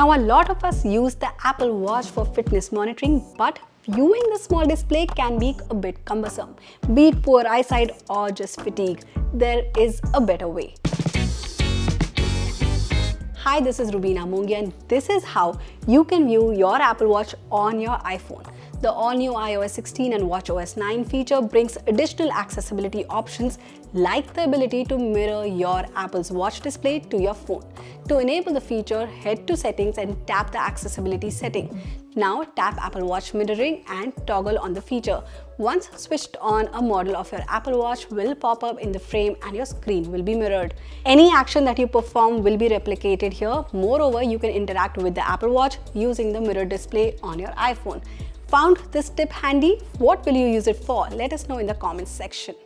Now, a lot of us use the Apple Watch for fitness monitoring, but viewing the small display can be a bit cumbersome, be it poor eyesight or just fatigue. There is a better way. Hi, this is Roobina Mongia and this is how you can view your Apple Watch on your iPhone. The all-new iOS 16 and watchOS 9 feature brings additional accessibility options like the ability to mirror your Apple's Watch display to your phone. To enable the feature, head to Settings and tap the Accessibility setting. Now tap Apple Watch Mirroring and toggle on the feature. Once switched on, a model of your Apple Watch will pop up in the frame and your screen will be mirrored. Any action that you perform will be replicated here. Moreover, you can interact with the Apple Watch using the mirror display on your iPhone. Found this tip handy? What will you use it for? Let us know in the comments section.